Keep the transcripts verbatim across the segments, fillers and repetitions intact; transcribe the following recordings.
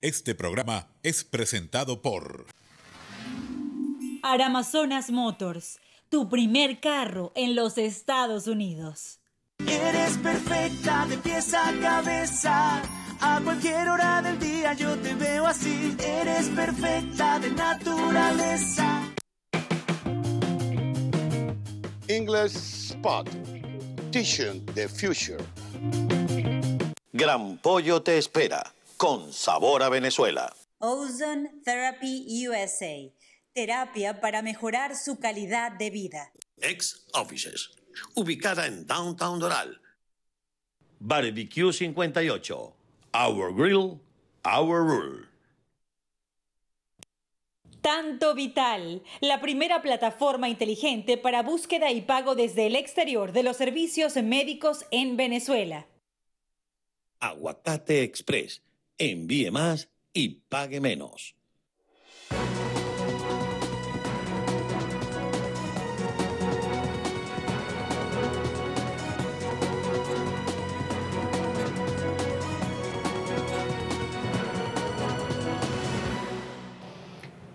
Este programa es presentado por Amazonas Motors, tu primer carro en los Estados Unidos. Eres perfecta de pies a cabeza, a cualquier hora del día yo te veo así. Eres perfecta de naturaleza. Inglés Spot, Teaching the Future. Gran Pollo te espera, con sabor a Venezuela. Ozone Therapy U S A, terapia para mejorar su calidad de vida. Ex Offices, ubicada en Downtown Doral. Barbecue cincuenta y ocho, Our Grill, Our Rule. Tanto Vital, la primera plataforma inteligente para búsqueda y pago desde el exterior de los servicios médicos en Venezuela. Aguacate Express, envíe más y pague menos.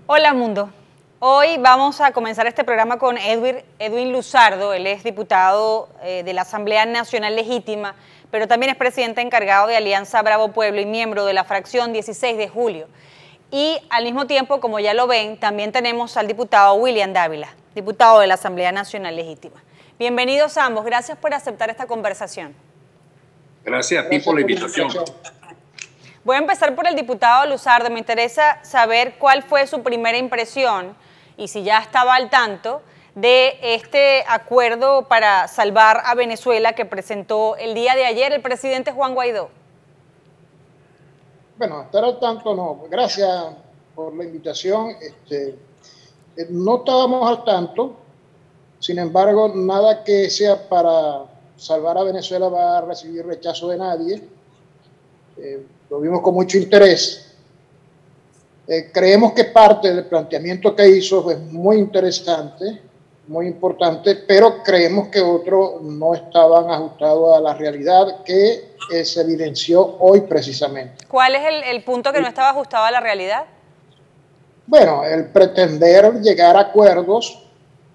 Hola mundo, hoy vamos a comenzar este programa con Edwin, Edwin Luzardo. Él es diputado eh, de la Asamblea Nacional Legítima, pero también es presidente encargado de Alianza Bravo Pueblo y miembro de la fracción dieciséis de julio. Y al mismo tiempo, como ya lo ven, también tenemos al diputado William Dávila, diputado de la Asamblea Nacional Legítima. Bienvenidos ambos, gracias por aceptar esta conversación. Gracias a ti por la invitación. Voy a empezar por el diputado Luzardo. Me interesa saber cuál fue su primera impresión y si ya estaba al tanto de este acuerdo para salvar a Venezuela que presentó el día de ayer el presidente Juan Guaidó. Bueno, estar al tanto no. Gracias por la invitación. Este, no estábamos al tanto. Sin embargo, nada que sea para salvar a Venezuela va a recibir rechazo de nadie. Eh, Lo vimos con mucho interés. Eh, creemos que parte del planteamiento que hizo fue muy interesante, muy importante, pero creemos que otros no estaban ajustados a la realidad que eh, se evidenció hoy precisamente. ¿Cuál es el, el punto que no estaba ajustado a la realidad? Bueno, el pretender llegar a acuerdos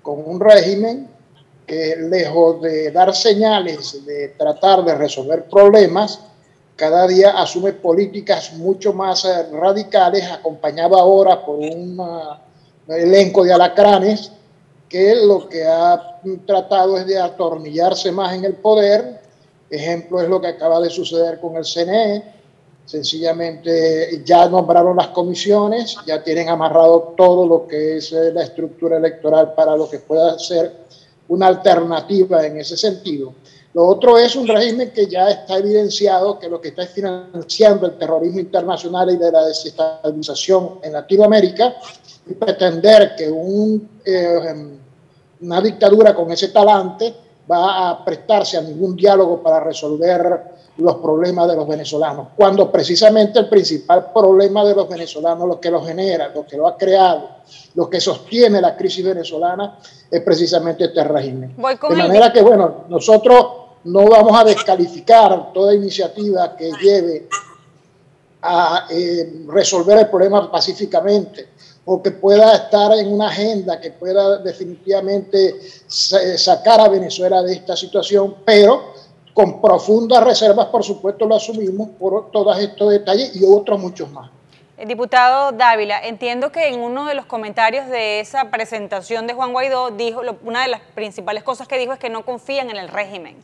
con un régimen que, lejos de dar señales de tratar de resolver problemas, cada día asume políticas mucho más radicales, acompañado ahora por un elenco de alacranes que lo que ha tratado es de atornillarse más en el poder. Ejemplo es lo que acaba de suceder con el C N E. Sencillamente ya nombraron las comisiones, ya tienen amarrado todo lo que es la estructura electoral para lo que pueda ser una alternativa en ese sentido. Lo otro es un régimen que ya está evidenciado que lo que está financiando el terrorismo internacional y de la desestabilización en Latinoamérica, y pretender que un, eh, una dictadura con ese talante va a prestarse a ningún diálogo para resolver los problemas de los venezolanos, cuando precisamente el principal problema de los venezolanos, lo que lo genera, lo que lo ha creado, lo que sostiene la crisis venezolana, es precisamente este régimen. De manera que, bueno, nosotros no vamos a descalificar toda iniciativa que lleve a eh, resolver el problema pacíficamente o que pueda estar en una agenda que pueda definitivamente sacar a Venezuela de esta situación, pero con profundas reservas, por supuesto, lo asumimos por todos estos detalles y otros muchos más. Diputado Dávila, entiendo que en uno de los comentarios de esa presentación de Juan Guaidó, dijo, una de las principales cosas que dijo es que no confían en el régimen.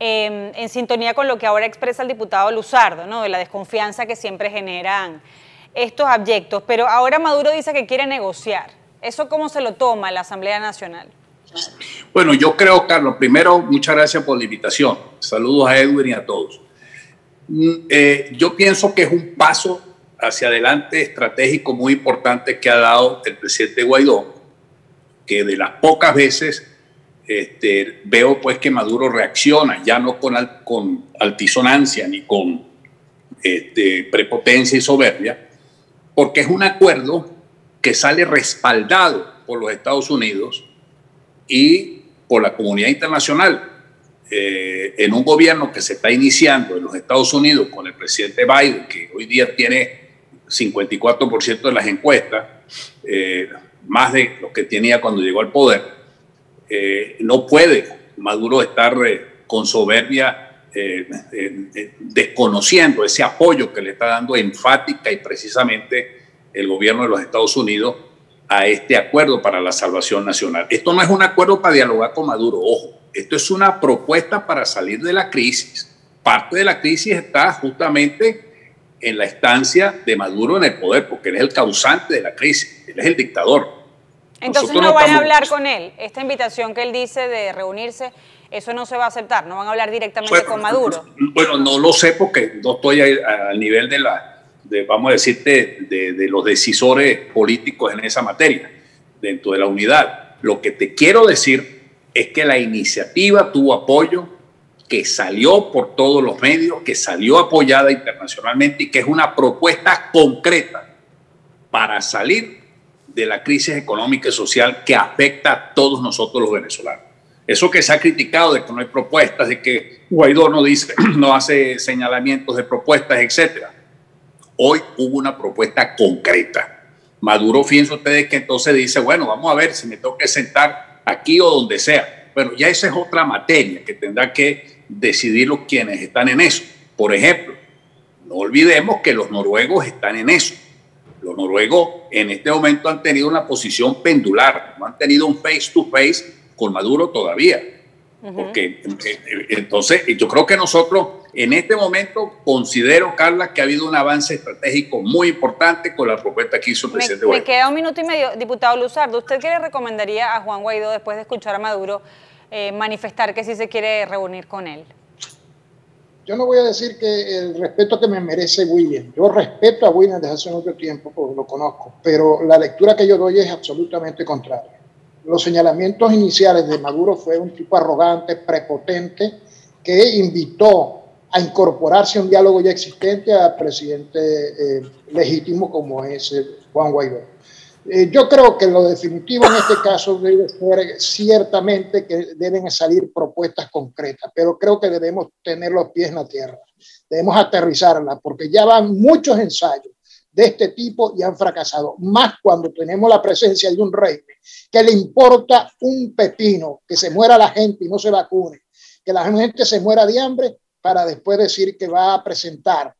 Eh, en sintonía con lo que ahora expresa el diputado Luzardo, ¿no?, de la desconfianza que siempre generan estos abyectos. Pero ahora Maduro dice que quiere negociar. ¿Eso cómo se lo toma la Asamblea Nacional? Bueno, yo creo, Carlos, primero, muchas gracias por la invitación. Saludos a Edwin y a todos. Eh, yo pienso que es un paso hacia adelante estratégico muy importante que ha dado el presidente Guaidó, que de las pocas veces este, veo pues que Maduro reacciona, ya no con, al, con altisonancia ni con este, prepotencia y soberbia, porque es un acuerdo que sale respaldado por los Estados Unidos y por la comunidad internacional. Eh, en un gobierno que se está iniciando en los Estados Unidos con el presidente Biden, que hoy día tiene cincuenta y cuatro por ciento de las encuestas, eh, más de lo que tenía cuando llegó al poder. Eh, no puede Maduro estar eh, con soberbia eh, eh, eh, desconociendo ese apoyo que le está dando enfática y precisamente el gobierno de los Estados Unidos a este acuerdo para la salvación nacional. Esto no es un acuerdo para dialogar con Maduro, ojo. Esto es una propuesta para salir de la crisis. Parte de la crisis está justamente en la estancia de Maduro en el poder, porque él es el causante de la crisis, él es el dictador. Entonces no van a hablar con él. Esta invitación que él dice de reunirse, eso no se va a aceptar, no van a hablar directamente con Maduro. Bueno, no lo sé porque no estoy al nivel de la, de, vamos a decirte, de, de los decisores políticos en esa materia, dentro de la unidad. Lo que te quiero decir es que la iniciativa tuvo apoyo, que salió por todos los medios, que salió apoyada internacionalmente y que es una propuesta concreta para salir de la crisis económica y social que afecta a todos nosotros los venezolanos. Eso que se ha criticado de que no hay propuestas, de que Guaidó no dice, no hace señalamientos de propuestas, etcétera. Hoy hubo una propuesta concreta. Maduro, fíjense ustedes que entonces dice, bueno, vamos a ver si me tengo que sentar aquí o donde sea. Bueno, ya esa es otra materia que tendrá que decidir los quienes están en eso. Por ejemplo, no olvidemos que los noruegos están en eso. Los noruegos en este momento han tenido una posición pendular, no han tenido un face to face con Maduro todavía. Uh-huh. Porque entonces yo creo que nosotros en este momento considero, Carla, que ha habido un avance estratégico muy importante con la propuesta que hizo el presidente Guaidó. Me queda un minuto y medio. Diputado Luzardo, ¿usted qué le recomendaría a Juan Guaidó después de escuchar a Maduro eh, manifestar que sí se quiere reunir con él? Yo no voy a decir que el respeto que me merece William, yo respeto a William desde hace mucho tiempo porque lo conozco, pero la lectura que yo doy es absolutamente contraria. Los señalamientos iniciales de Maduro fue un tipo arrogante, prepotente, que invitó a incorporarse a un diálogo ya existente al presidente eh, legítimo como es Juan Guaidó. Eh, yo creo que lo definitivo en este caso debe ser ciertamente que deben salir propuestas concretas, pero creo que debemos tener los pies en la tierra, debemos aterrizarla, porque ya van muchos ensayos de este tipo y han fracasado, más cuando tenemos la presencia de un régimen que le importa un pepino, que se muera la gente y no se vacune, que la gente se muera de hambre para después decir que va a presentar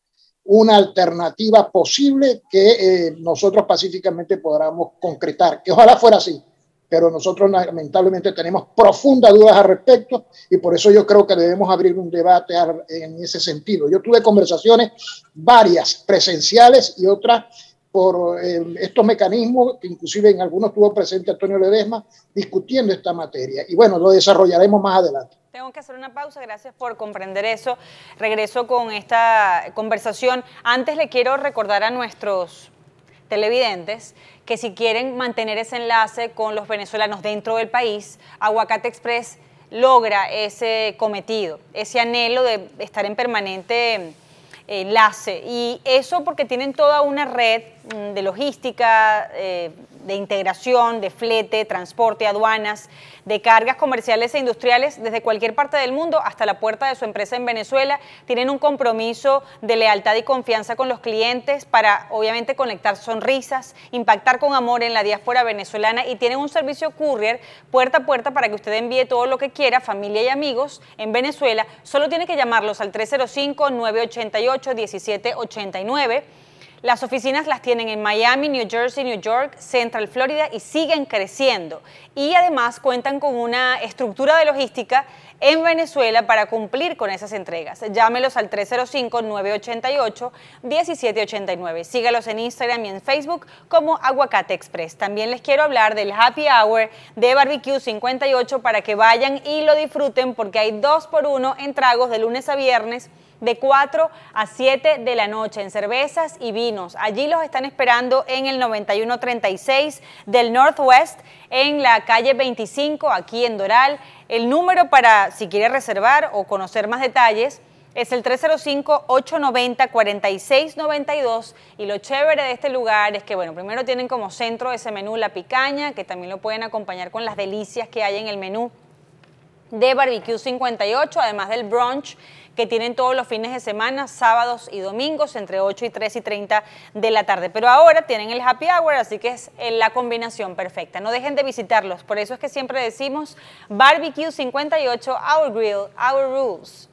una alternativa posible que eh, nosotros pacíficamente podamos concretar, que ojalá fuera así, pero nosotros lamentablemente tenemos profundas dudas al respecto y por eso yo creo que debemos abrir un debate en ese sentido. Yo tuve conversaciones varias, presenciales y otras por eh, estos mecanismos, que inclusive en algunos estuvo presente Antonio Ledesma, discutiendo esta materia y bueno, lo desarrollaremos más adelante. Tengo que hacer una pausa, gracias por comprender eso. Regreso con esta conversación. Antes le quiero recordar a nuestros televidentes que si quieren mantener ese enlace con los venezolanos dentro del país, Aguacate Express logra ese cometido, ese anhelo de estar en permanente enlace. Y eso porque tienen toda una red de logística, eh, de integración, de flete, transporte, aduanas, de cargas comerciales e industriales desde cualquier parte del mundo hasta la puerta de su empresa en Venezuela. Tienen un compromiso de lealtad y confianza con los clientes para, obviamente, conectar sonrisas, impactar con amor en la diáspora venezolana y tienen un servicio courier puerta a puerta para que usted envíe todo lo que quiera, familia y amigos en Venezuela. Solo tiene que llamarlos al tres cero cinco, nueve ocho ocho, uno siete ocho nueve. Las oficinas las tienen en Miami, New Jersey, New York, Central Florida y siguen creciendo. Y además cuentan con una estructura de logística en Venezuela para cumplir con esas entregas. Llámelos al tres cero cinco, nueve ocho ocho, uno siete ocho nueve. Sígalos en Instagram y en Facebook como Aguacate Express. También les quiero hablar del Happy Hour de Barbecue cincuenta y ocho para que vayan y lo disfruten porque hay dos por uno en tragos de lunes a viernes de cuatro a siete de la noche en cervezas y vinos. Allí los están esperando en el noventa y uno treinta y seis del Northwest, en la calle veinticinco, aquí en Doral. El número para, si quiere reservar o conocer más detalles, es el tres cero cinco, ocho nueve cero, cuatro seis nueve dos. Y lo chévere de este lugar es que, bueno, primero tienen como centro ese menú la picaña, que también lo pueden acompañar con las delicias que hay en el menú. de Barbecue cincuenta y ocho, además del brunch que tienen todos los fines de semana, sábados y domingos, entre ocho y tres y treinta de la tarde. Pero ahora tienen el happy hour, así que es la combinación perfecta. No dejen de visitarlos, por eso es que siempre decimos Barbecue cincuenta y ocho, Our Grill, Our Rules.